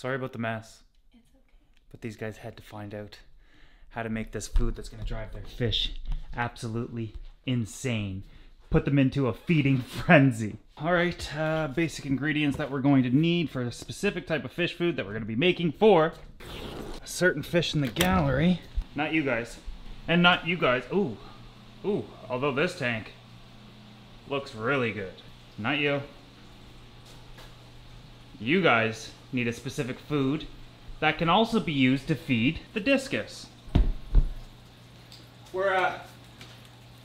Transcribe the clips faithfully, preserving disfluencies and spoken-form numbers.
Sorry about the mess. It's okay. But these guys had to find out how to make this food that's going to drive their fish absolutely insane. Put them into a feeding frenzy. All right, uh, basic ingredients that we're going to need for a specific type of fish food that we're going to be making for a certain fish in the gallery. Not you guys. And not you guys. Ooh. Ooh. Although this tank looks really good. Not you. You guys need a specific food that can also be used to feed the discus. We're uh,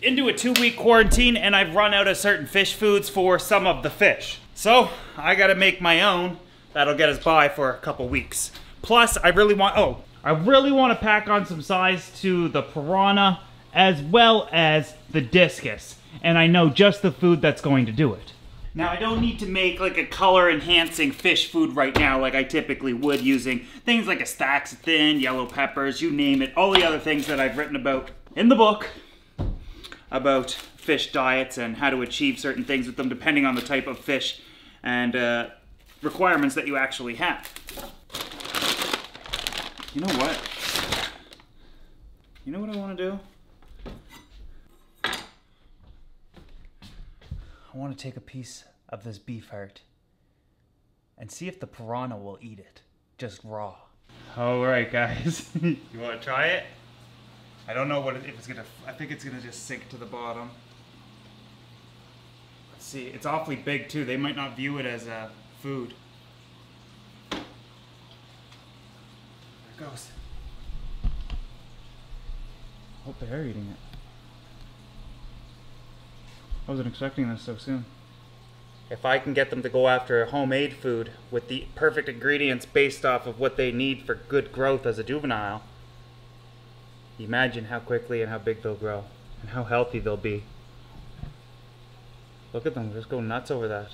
into a two-week quarantine, and I've run out of certain fish foods for some of the fish. So I gotta make my own. That'll get us by for a couple weeks. Plus, I really want, oh, I really want to pack on some size to the piranha as well as the discus. And I know just the food that's going to do it. Now, I don't need to make like a color enhancing fish food right now like I typically would, using things like astaxanthin, yellow peppers, you name it, all the other things that I've written about in the book about fish diets and how to achieve certain things with them depending on the type of fish and uh, requirements that you actually have. You know what? You know what I want to do? I want to take a piece of this beef heart and see if the piranha will eat it, just raw. All right, guys, you want to try it? I don't know what it, if it's gonna. I think it's gonna just sink to the bottom. Let's see. It's awfully big too. They might not view it as a food. There it goes. I hope they are eating it. I wasn't expecting this so soon. If I can get them to go after homemade food with the perfect ingredients based off of what they need for good growth as a juvenile, imagine how quickly and how big they'll grow and how healthy they'll be. Look at them, just go nuts over that.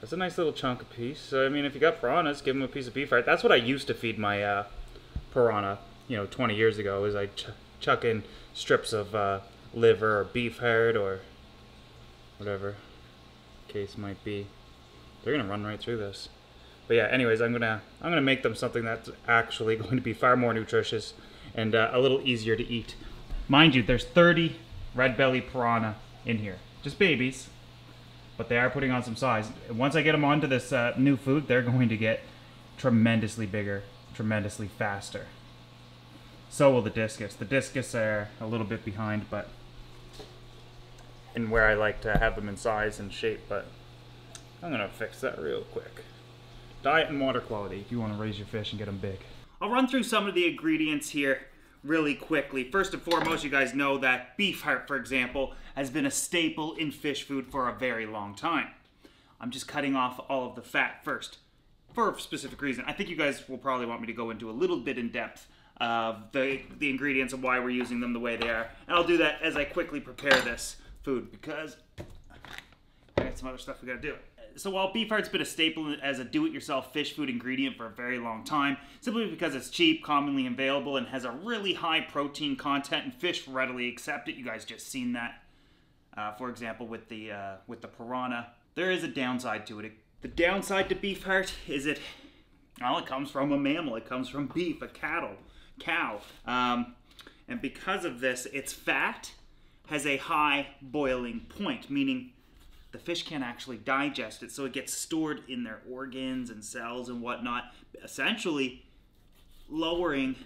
That's a nice little chunk of piece. So, I mean, if you got piranhas, give them a piece of beef heart. That's what I used to feed my uh, piranha, you know, twenty years ago, is I ch chuck in strips of uh, liver or beef heart or whatever case might be. They're gonna run right through this. But yeah, anyways, I'm gonna I'm gonna make them something that's actually going to be far more nutritious and uh, a little easier to eat. Mind you, there's thirty red-belly piranha in here, just babies, but they are putting on some size. And once I get them onto this uh, new food, they're going to get tremendously bigger, tremendously faster. So will the discus. The discus are a little bit behind, but. And where I like to have them in size and shape, but I'm gonna fix that real quick. Diet and water quality if you want to raise your fish and get them big. I'll run through some of the ingredients here really quickly. First and foremost, you guys know that beef heart, for example, has been a staple in fish food for a very long time. I'm just cutting off all of the fat first for a specific reason. I think you guys will probably want me to go into a little bit in depth of the, the ingredients and why we're using them the way they are. And I'll do that as I quickly prepare this food, because I got some other stuff we gotta do. So while beef heart's been a staple as a do-it-yourself fish food ingredient for a very long time, simply because it's cheap, commonly available, and has a really high protein content, and fish readily accept it. You guys just seen that, uh, for example, with the uh, with the piranha. There is a downside to it. The downside to beef heart is it, well, it comes from a mammal. It comes from beef, a cattle, cow, um, and because of this, it's fat. Has a high boiling point, meaning the fish can't actually digest it, so it gets stored in their organs and cells and whatnot, essentially lowering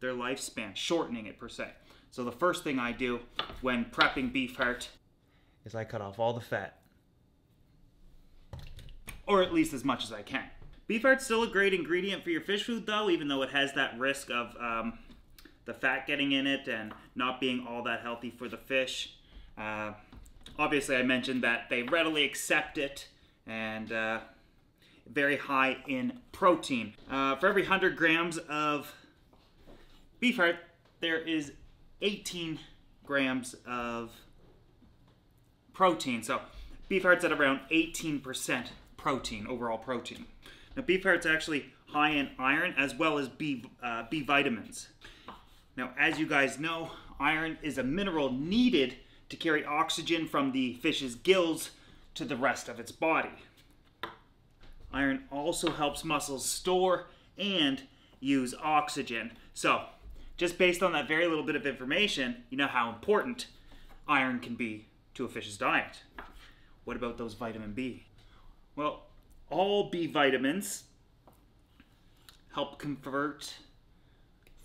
their lifespan, shortening it per se. So the first thing I do when prepping beef heart is I cut off all the fat, or at least as much as I can. Beef heart's still a great ingredient for your fish food though, even though it has that risk of um, the fat getting in it and not being all that healthy for the fish. Uh, obviously, I mentioned that they readily accept it, and uh, very high in protein. Uh, for every one hundred grams of beef heart, there is eighteen grams of protein. So beef heart's at around eighteen percent protein, overall protein. Now, beef heart's actually high in iron as well as B, uh, B vitamins. Now, as you guys know, iron is a mineral needed to carry oxygen from the fish's gills to the rest of its body. Iron also helps muscles store and use oxygen. So just based on that very little bit of information, you know how important iron can be to a fish's diet. What about those vitamin B? Well, all B vitamins help convert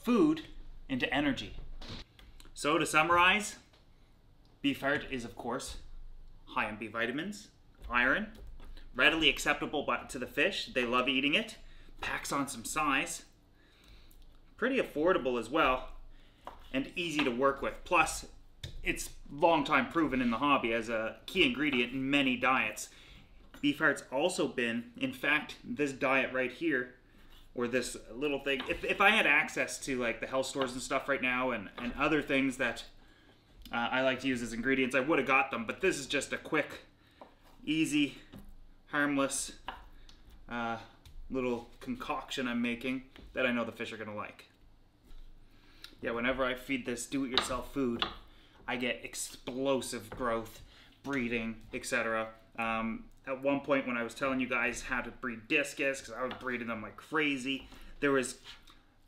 food into energy. So to summarize, beef heart is of course high in B vitamins, iron, readily acceptable to the fish, they love eating it, packs on some size, pretty affordable as well, and easy to work with. Plus, it's long time proven in the hobby as a key ingredient in many diets. Beef heart's also been, in fact, this diet right here, or this little thing, if, if I had access to like the health stores and stuff right now and, and other things that uh, I like to use as ingredients, I would have got them, but this is just a quick, easy, harmless uh, little concoction I'm making that I know the fish are gonna like. Yeah, whenever I feed this do-it-yourself food, I get explosive growth, breeding, et cetera. Um, at one point when I was telling you guys how to breed discus, because I was breeding them like crazy, there was,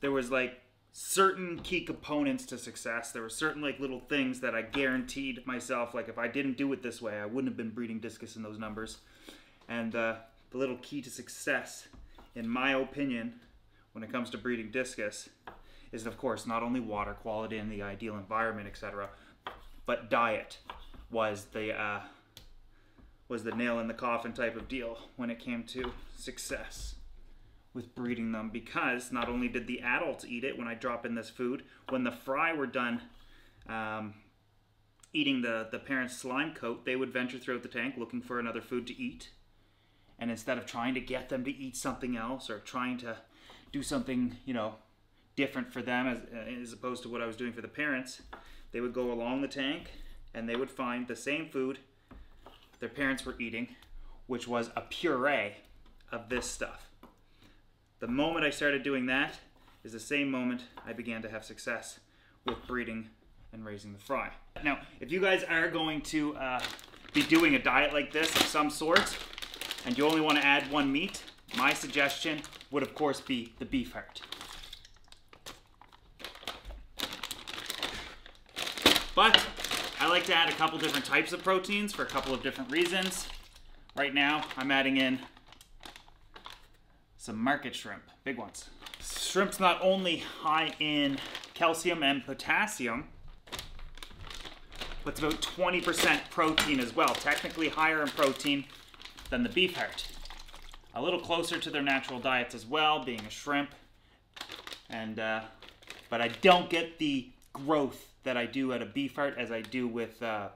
there was like certain key components to success. There were certain like little things that I guaranteed myself, like if I didn't do it this way, I wouldn't have been breeding discus in those numbers. And uh, the little key to success, in my opinion, when it comes to breeding discus, is of course not only water quality and the ideal environment, et cetera, but diet was the uh, was the nail in the coffin type of deal when it came to success with breeding them, because not only did the adults eat it when I drop in this food, when the fry were done um, eating the, the parent's slime coat, they would venture throughout the tank looking for another food to eat. And instead of trying to get them to eat something else or trying to do something, you know, different for them as, as opposed to what I was doing for the parents, they would go along the tank and they would find the same food their parents were eating, which was a puree of this stuff. The moment I started doing that is the same moment I began to have success with breeding and raising the fry. Now, if you guys are going to uh, be doing a diet like this of some sort, and you only want to add one meat, my suggestion would of course be the beef heart. But I like to add a couple different types of proteins for a couple of different reasons. Right now, I'm adding in some market shrimp, big ones. Shrimp's not only high in calcium and potassium, but it's about twenty percent protein as well, technically higher in protein than the beef heart. A little closer to their natural diets as well, being a shrimp, and uh, but I don't get the growth that I do at a beef heart as I do with, uh,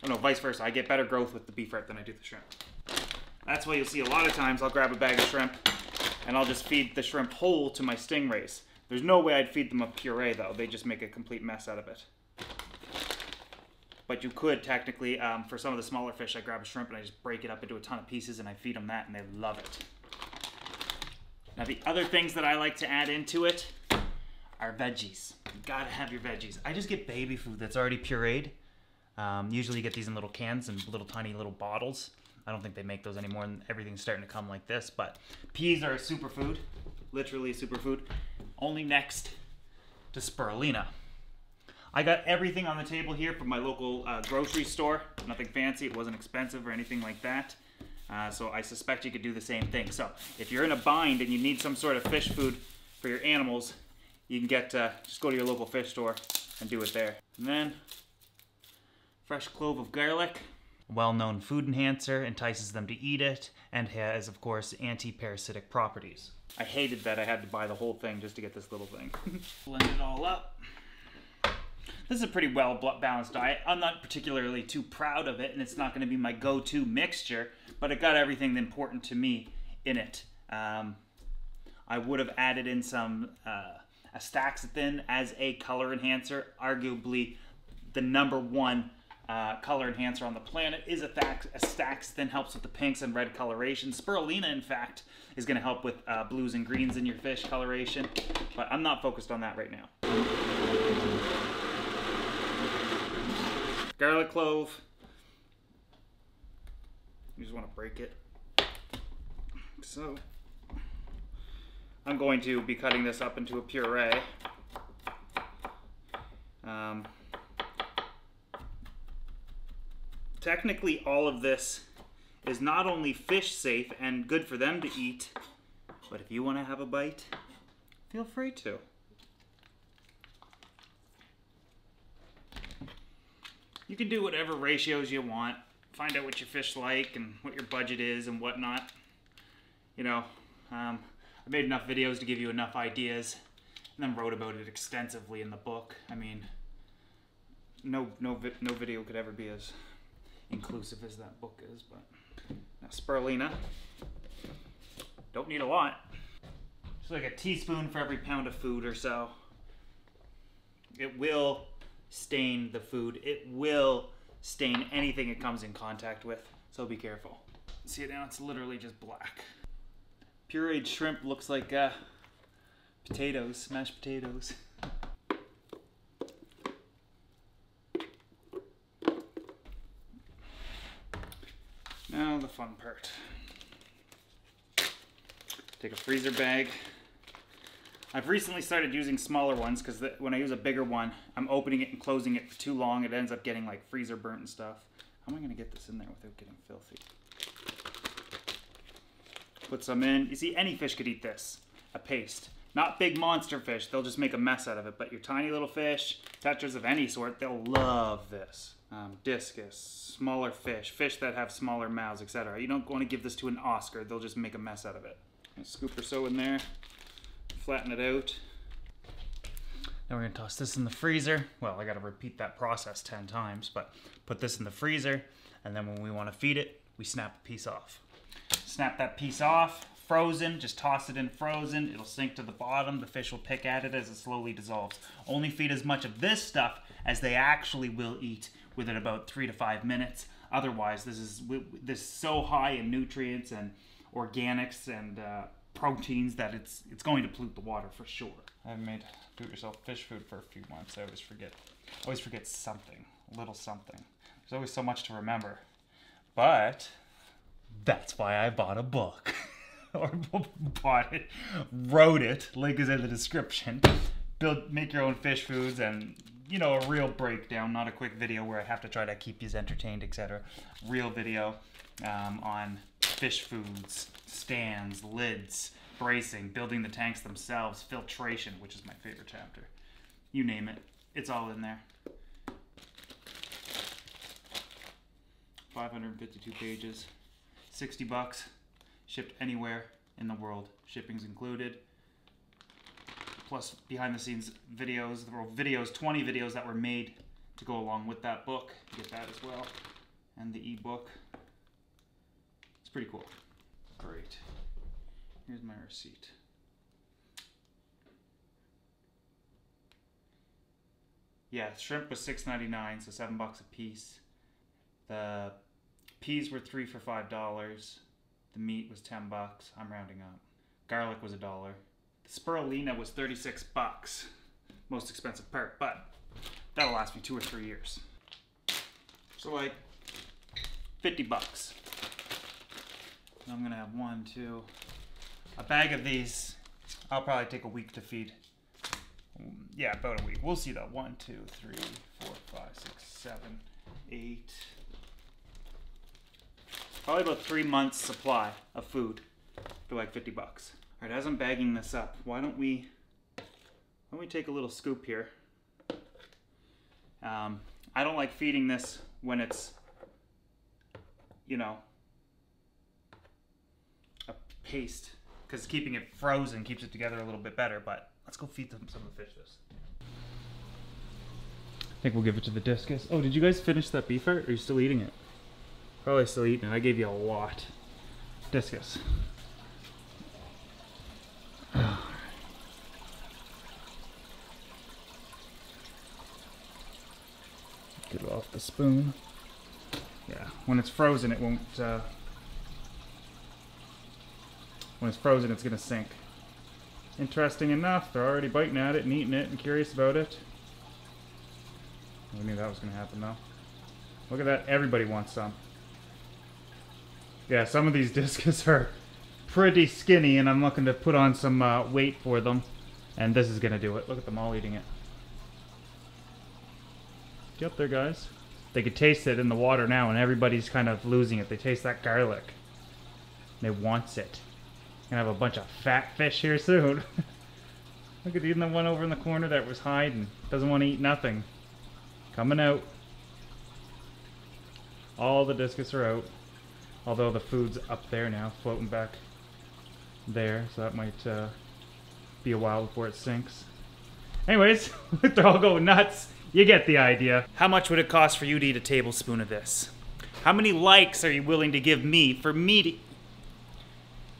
I don't know, vice versa. I get better growth with the beef heart than I do the shrimp. That's why you'll see a lot of times I'll grab a bag of shrimp and I'll just feed the shrimp whole to my stingrays. There's no way I'd feed them a puree though. They just make a complete mess out of it. But you could technically, um, for some of the smaller fish, I grab a shrimp and I just break it up into a ton of pieces and I feed them that and they love it. Now the other things that I like to add into it are veggies. You gotta have your veggies. I just get baby food that's already pureed. Um, usually you get these in little cans and little tiny little bottles. I don't think they make those anymore and everything's starting to come like this, but peas are a superfood, literally a superfood, only next to spirulina. I got everything on the table here from my local uh, grocery store. Nothing fancy, it wasn't expensive or anything like that. Uh, so I suspect you could do the same thing. So if you're in a bind and you need some sort of fish food for your animals, you can get, uh, just go to your local fish store and do it there. And then, fresh clove of garlic. Well-known food enhancer, entices them to eat it, and has, of course, anti-parasitic properties. I hated that I had to buy the whole thing just to get this little thing. Blend it all up. This is a pretty well-balanced diet. I'm not particularly too proud of it, and it's not going to be my go-to mixture, but it got everything important to me in it. Um, I would have added in some uh, astaxanthin as a color enhancer. Arguably, the number one uh, color enhancer on the planet is astaxanthin. Helps with the pinks and red coloration. Spirulina, in fact, is going to help with uh, blues and greens in your fish coloration, but I'm not focused on that right now. Garlic clove, you just want to break it, so. I'm going to be cutting this up into a puree. Um, technically all of this is not only fish safe and good for them to eat, but if you want to have a bite, feel free to. You can do whatever ratios you want, find out what your fish like and what your budget is and whatnot. You know, um, I made enough videos to give you enough ideas and then wrote about it extensively in the book. I mean, no, no, no video could ever be as inclusive as that book is, but now, spirulina. Don't need a lot. Just like a teaspoon for every pound of food or so. It will stain the food. It will stain anything it comes in contact with, so be careful. See it now, it's literally just black. Pureed shrimp looks like uh, potatoes, smashed potatoes. Now the fun part. Take a freezer bag. I've recently started using smaller ones because when I use a bigger one, I'm opening it and closing it for too long. It ends up getting like freezer burnt and stuff. How am I gonna get this in there without getting filthy? Put some in. You see, any fish could eat this, a paste. Not big monster fish, they'll just make a mess out of it, but your tiny little fish, tetras of any sort, they'll love this. Um, discus, smaller fish, fish that have smaller mouths, et cetera. You don't want to give this to an Oscar, they'll just make a mess out of it. A scoop or so in there, flatten it out. Now we're gonna toss this in the freezer. Well, I gotta repeat that process ten times, but put this in the freezer, and then when we wanna feed it, we snap a piece off. Snap that piece off. Frozen, just toss it in frozen, it'll sink to the bottom, the fish will pick at it as it slowly dissolves. Only feed as much of this stuff as they actually will eat within about three to five minutes. Otherwise, this is, this is so high in nutrients and organics and uh, proteins that it's it's going to pollute the water for sure. I've made do-it-yourself fish food for a few months. I always forget, always forget something, a little something. There's always so much to remember. But that's why I bought a book. Or bought it, wrote it, link is in the description. Build, make your own fish foods and, you know, a real breakdown, not a quick video where I have to try to keep you entertained, et cetera. Real video um, on fish foods, stands, lids, bracing, building the tanks themselves, filtration, which is my favorite chapter. You name it, it's all in there. five hundred fifty-two pages, sixty bucks. Shipped anywhere in the world. Shipping's included. Plus behind the scenes videos. There were videos, twenty videos that were made to go along with that book. You get that as well. And the ebook. It's pretty cool. Great. Here's my receipt. Yeah, shrimp was six ninety-nine, so seven bucks a piece. The peas were three for five dollars. The meat was ten bucks. I'm rounding up. Garlic was a dollar. The spirulina was thirty-six bucks. Most expensive part, but that'll last me two or three years. So like fifty bucks. And I'm gonna have one, two, a bag of these. I'll probably take a week to feed. Yeah, about a week. We'll see though. One, two, three, four, five, six, seven, eight. Probably about three months supply of food for like fifty bucks. All right, as I'm bagging this up, why don't we, why don't we take a little scoop here? Um, I don't like feeding this when it's, you know, a paste, because keeping it frozen keeps it together a little bit better, but let's go feed them some of the fish this. I think we'll give it to the discus. Oh, did you guys finish that beef art? Or are you still eating it? Probably still eating it. I gave you a lot. Discus. Get it off the spoon. Yeah, when it's frozen, it won't. Uh, when it's frozen, it's gonna sink. Interesting enough, they're already biting at it and eating it and curious about it. We knew that was gonna happen though. Look at that, everybody wants some. Yeah, some of these discus are pretty skinny, and I'm looking to put on some uh, weight for them. And this is going to do it. Look at them all eating it. Get up there, guys. They could taste it in the water now, and everybody's kind of losing it. They taste that garlic. They wants it. Gonna have a bunch of fat fish here soon. Look at even the one over in the corner that was hiding. Doesn't want to eat nothing. Coming out. All the discus are out. Although the food's up there now, floating back there. So that might uh, be a while before it sinks. Anyways, they're all going nuts. You get the idea. How much would it cost for you to eat a tablespoon of this? How many likes are you willing to give me for me to...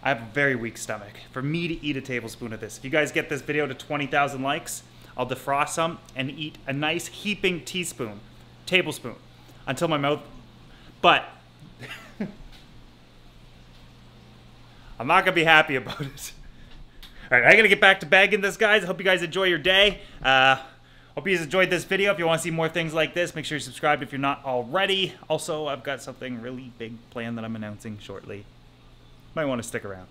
I have a very weak stomach. For me to eat a tablespoon of this. If you guys get this video to twenty thousand likes, I'll defrost some and eat a nice heaping teaspoon, tablespoon, until my mouth... But... I'm not gonna be happy about it. All right, I gotta get back to bagging this, guys. I hope you guys enjoy your day. Uh... Hope you guys enjoyed this video. If you want to see more things like this, make sure you subscribe if you're not already. Also, I've got something really big planned that I'm announcing shortly. Might want to stick around.